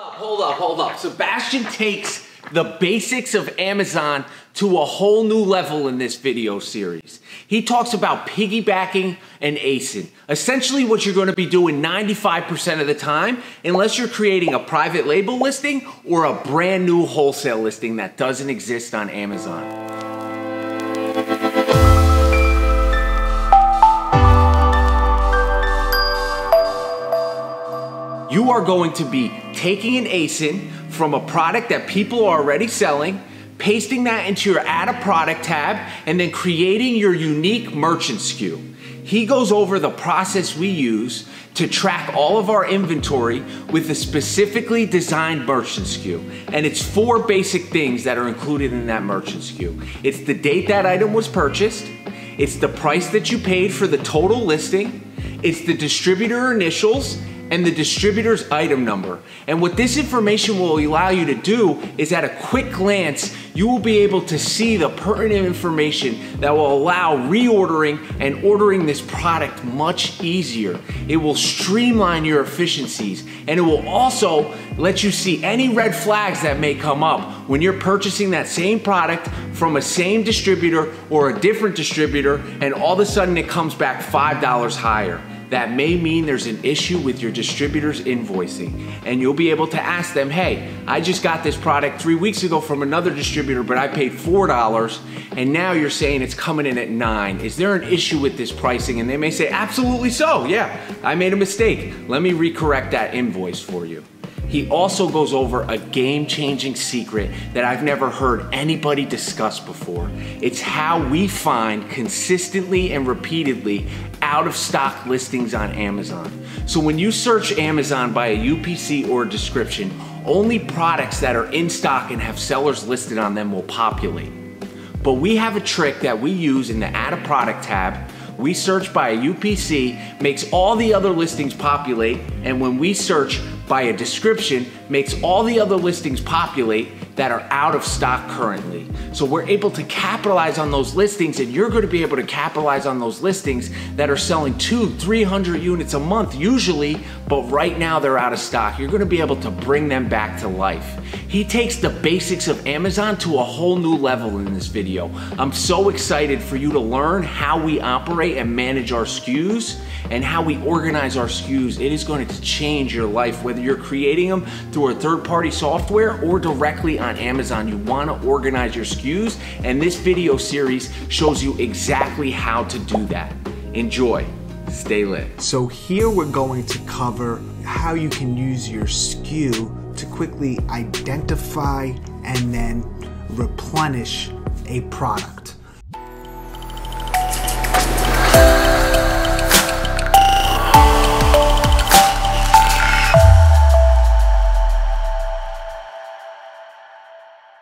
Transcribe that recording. Hold up. Sebastian takes the basics of Amazon to a whole new level in this video series. He talks about piggybacking and ASIN. Essentially what you're going to be doing 95% of the time, unless you're creating a private label listing or a brand new wholesale listing that doesn't exist on Amazon. You are going to be taking an ASIN from a product that people are already selling, pasting that into your Add a Product tab, and then creating your unique merchant SKU. He goes over the process we use to track all of our inventory with a specifically designed merchant SKU. And it's four basic things that are included in that merchant SKU. It's the date that item was purchased, it's the price that you paid for the total listing, it's the distributor initials, and the distributor's item number. And what this information will allow you to do is at a quick glance, you will be able to see the pertinent information that will allow reordering and ordering this product much easier. It will streamline your efficiencies, and it will also let you see any red flags that may come up when you're purchasing that same product from a same distributor or a different distributor, and all of a sudden it comes back $5 higher. That may mean there's an issue with your distributor's invoicing, and you'll be able to ask them, hey, I just got this product 3 weeks ago from another distributor, but I paid $4, and now you're saying it's coming in at $9. Is there an issue with this pricing? And they may say, absolutely so, yeah, I made a mistake. Let me recorrect that invoice for you. He also goes over a game-changing secret that I've never heard anybody discuss before. It's how we find consistently and repeatedly out-of-stock listings on Amazon. So when you search Amazon by a UPC or a description, only products that are in stock and have sellers listed on them will populate. But we have a trick that we use in the Add a Product tab. We search by a UPC, makes all the other listings populate, and when we search by a description, makes all the other listings populate that are out of stock currently. So we're able to capitalize on those listings, and you're gonna be able to capitalize on those listings that are selling 200-300 units a month usually, but right now they're out of stock. You're gonna be able to bring them back to life. He takes the basics of Amazon to a whole new level in this video. I'm so excited for you to learn how we operate and manage our SKUs and how we organize our SKUs. It is going to change your life, whether you're creating them through a third-party software or directly on Amazon. You want to organize your SKUs, and this video series shows you exactly how to do that. Enjoy. Stay lit. So here we're going to cover how you can use your SKU to quickly identify and then replenish a product.